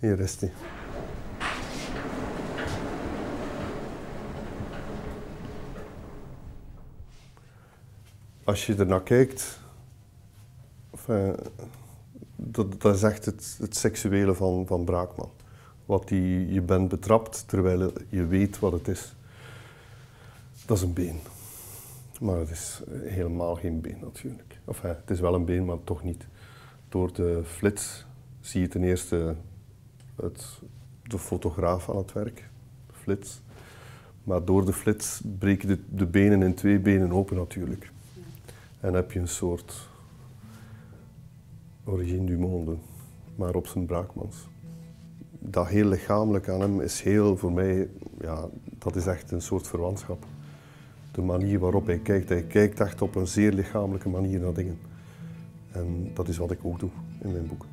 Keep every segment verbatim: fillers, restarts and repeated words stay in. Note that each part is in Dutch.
Hier is die. Als je ernaar kijkt, enfin, dat, dat is echt het, het seksuele van, van Braeckman. Wat die, je bent betrapt terwijl je weet wat het is. Dat is een been. Maar het is helemaal geen been natuurlijk. Enfin, het is wel een been, maar toch niet. Door de flits zie je ten eerste het, de fotograaf aan het werk, flits. Maar door de flits breken de, de benen in twee benen open natuurlijk. En heb je een soort origine du monde, maar op zijn Braeckmans. Dat heel lichamelijk aan hem is heel, voor mij, ja, dat is echt een soort verwantschap. De manier waarop hij kijkt, hij kijkt echt op een zeer lichamelijke manier naar dingen. En dat is wat ik ook doe in mijn boek.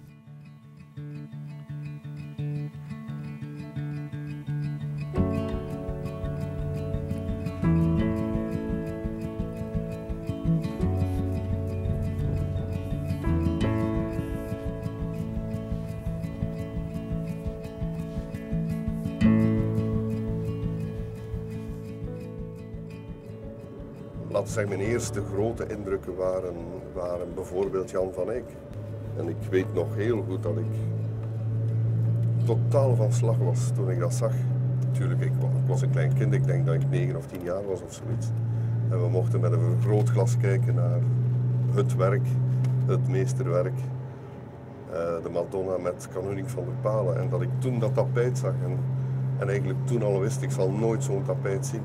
Laten we zeggen, mijn eerste grote indrukken waren, waren bijvoorbeeld Jan van Eyck. En ik weet nog heel goed dat ik totaal van slag was toen ik dat zag. Natuurlijk, ik was een klein kind, ik denk dat ik negen of tien jaar was of zoiets. En we mochten met een vergrootglas kijken naar het werk, het meesterwerk. De Madonna met Kanoniek van de Palen. En dat ik toen dat tapijt zag. En, en eigenlijk toen al wist, ik zal nooit zo'n tapijt zien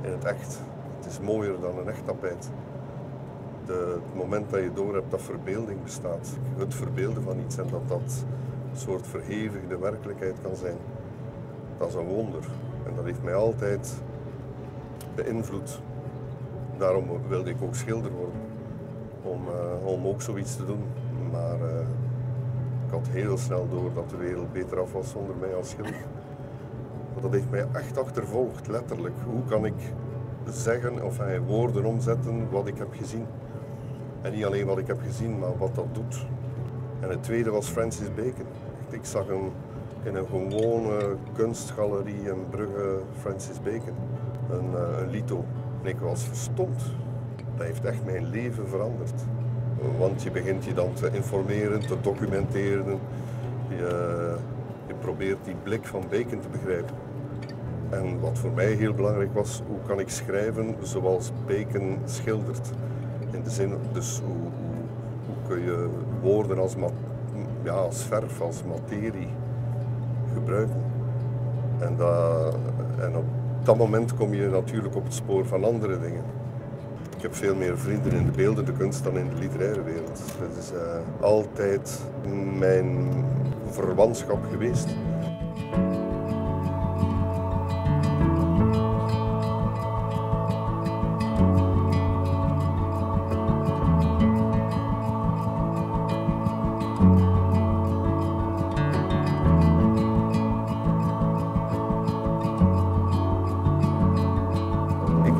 in het echt. Het is mooier dan een echt tapijt. De, het moment dat je door hebt dat verbeelding bestaat, het verbeelden van iets en dat dat een soort verhevigde werkelijkheid kan zijn, dat is een wonder. En dat heeft mij altijd beïnvloed. Daarom wilde ik ook schilder worden, om, uh, om ook zoiets te doen. Maar uh, ik had heel snel door dat de wereld beter af was zonder mij als schilder. Maar dat heeft mij echt achtervolgd, letterlijk. Hoe kan ik zeggen of hij woorden omzetten wat ik heb gezien. En niet alleen wat ik heb gezien, maar wat dat doet. En het tweede was Francis Bacon. Ik zag hem in een gewone kunstgalerie in Brugge, Francis Bacon. Een, een lito. En ik was verstomd. Dat heeft echt mijn leven veranderd. Want je begint je dan te informeren, te documenteren. Je, je probeert die blik van Bacon te begrijpen. En wat voor mij heel belangrijk was, hoe kan ik schrijven zoals Bacon schildert. In de zin, dus hoe, hoe, hoe kun je woorden als, mat, ja, als verf, als materie gebruiken. En, dat, en op dat moment kom je natuurlijk op het spoor van andere dingen. Ik heb veel meer vrienden in de beeldende kunst dan in de literaire wereld. Dat is uh, altijd mijn verwantschap geweest.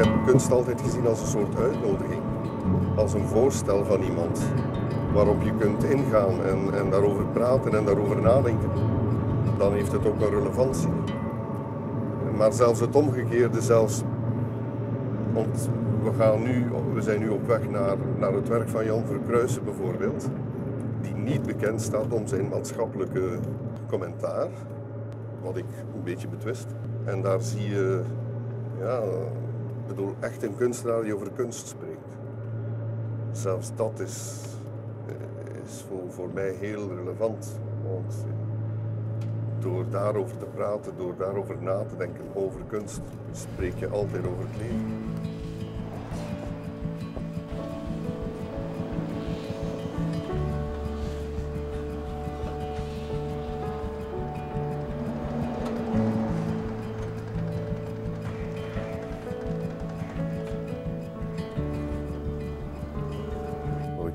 Ik heb kunst altijd gezien als een soort uitnodiging, als een voorstel van iemand waarop je kunt ingaan en, en daarover praten en daarover nadenken. Dan heeft het ook een relevantie. Maar zelfs het omgekeerde, zelfs, want we, gaan nu, we zijn nu op weg naar, naar het werk van Jan Verkruijsen bijvoorbeeld, die niet bekend staat om zijn maatschappelijke commentaar, wat ik een beetje betwist. En daar zie je, ja, ik bedoel, echt een kunstenaar die over kunst spreekt. Zelfs dat is, is voor, voor mij heel relevant. Want door daarover te praten, door daarover na te denken, over kunst, spreek je altijd over het leven.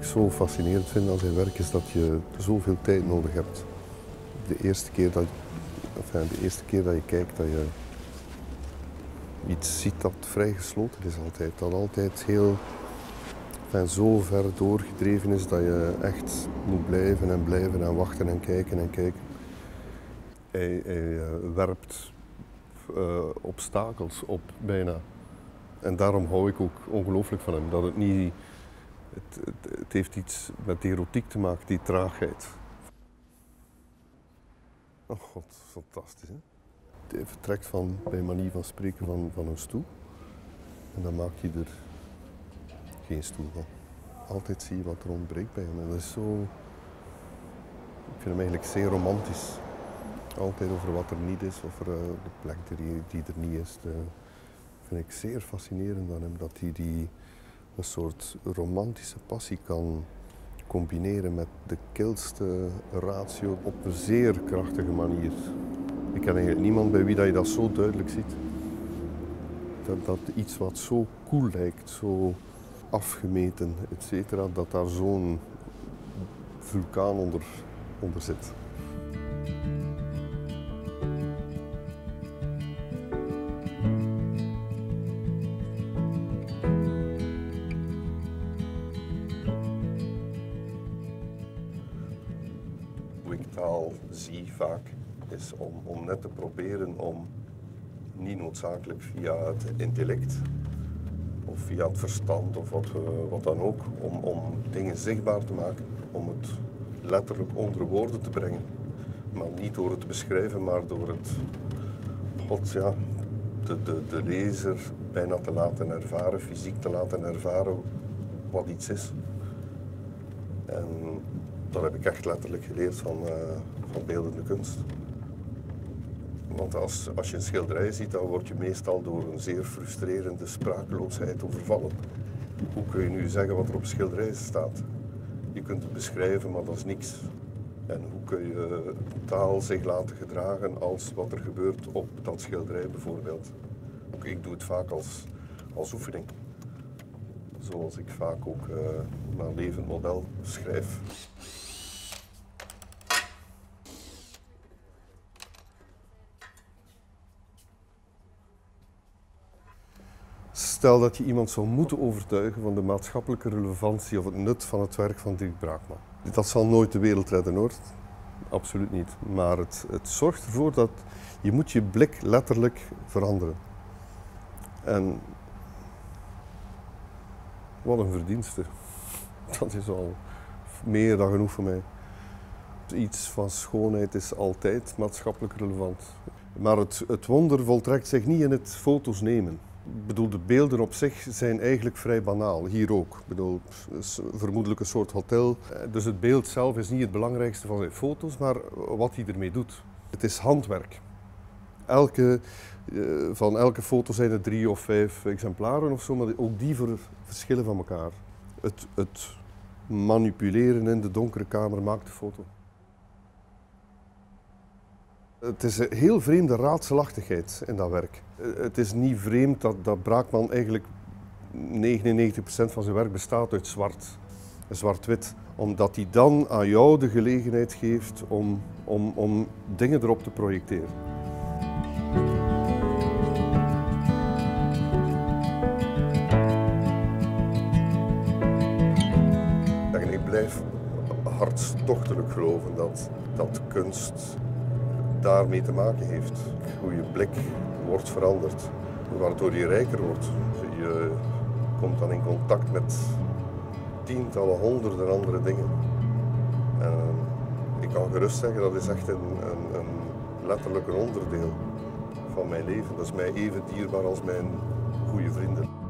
Zo fascinerend vind aan zijn werk is dat je zoveel tijd nodig hebt. De eerste keer dat, enfin, de eerste keer dat je kijkt, dat je iets ziet dat vrijgesloten is altijd. Dat altijd heel, enfin, zo ver doorgedreven is dat je echt moet blijven en blijven en wachten en kijken en kijken. hij, hij werpt uh, obstakels op bijna. En daarom hou ik ook ongelooflijk van hem. Dat het, niet, het, het, het heeft iets met die erotiek te maken, die traagheid. Oh god, fantastisch hè. Hij vertrekt van, bij manier van spreken van, van een stoel. En dan maakt hij er geen stoel van. Altijd zie je wat er ontbreekt bij hem. En dat is zo... Ik vind hem eigenlijk zeer romantisch. Altijd over wat er niet is, over de plek die, die er niet is. Dat vind ik zeer fascinerend aan hem. Dat hij die, een soort romantische passie kan combineren met de kilste ratio op een zeer krachtige manier. Ik ken eigenlijk niemand bij wie dat je dat zo duidelijk ziet. Dat, dat iets wat zo cool lijkt, zo afgemeten, et cetera, dat daar zo'n vulkaan onder, onder zit. Hoe ik taal zie vaak is om, om net te proberen om niet noodzakelijk via het intellect of via het verstand of wat, wat dan ook, om, om dingen zichtbaar te maken, om het letterlijk onder woorden te brengen. Maar niet door het te beschrijven, maar door het, God, ja, de, de, de lezer bijna te laten ervaren, fysiek te laten ervaren wat iets is. En dat heb ik echt letterlijk geleerd van, uh, van beeldende kunst. Want als, als je een schilderij ziet, dan word je meestal door een zeer frustrerende sprakeloosheid overvallen. Hoe kun je nu zeggen wat er op schilderijen staat? Je kunt het beschrijven, maar dat is niks. En hoe kun je taal zich laten gedragen als wat er gebeurt op dat schilderij bijvoorbeeld? Ook ik doe het vaak als, als oefening. Zoals ik vaak ook uh, naar levend model schrijf. Stel dat je iemand zou moeten overtuigen van de maatschappelijke relevantie of het nut van het werk van Dirk Braeckman. Dat zal nooit de wereld redden hoor, absoluut niet. Maar het, het zorgt ervoor dat je moet je blik letterlijk veranderen. En wat een verdienste. Dat is al meer dan genoeg voor mij. Iets van schoonheid is altijd maatschappelijk relevant. Maar het, het wonder voltrekt zich niet in het foto's nemen. Ik bedoel, de beelden op zich zijn eigenlijk vrij banaal, hier ook. Ik bedoel, vermoedelijk een soort hotel. Dus het beeld zelf is niet het belangrijkste van zijn foto's, maar wat hij ermee doet. Het is handwerk. Elke, van elke foto zijn er drie of vijf exemplaren of zo, maar ook die verschillen van elkaar. Het, het manipuleren in de donkere kamer maakt de foto. Het is een heel vreemde raadselachtigheid in dat werk. Het is niet vreemd dat, dat Braeckman eigenlijk negenennegentig procent van zijn werk bestaat uit zwart, zwart-wit. Omdat hij dan aan jou de gelegenheid geeft om, om, om dingen erop te projecteren. En ik blijf hartstochtelijk geloven dat, dat kunst daarmee te maken heeft. Hoe je blik wordt veranderd, waardoor je rijker wordt. Je komt dan in contact met tientallen, honderden andere dingen. En ik kan gerust zeggen, dat is echt een, een, een letterlijk een onderdeel van mijn leven. Dat is mij even dierbaar als mijn goede vrienden.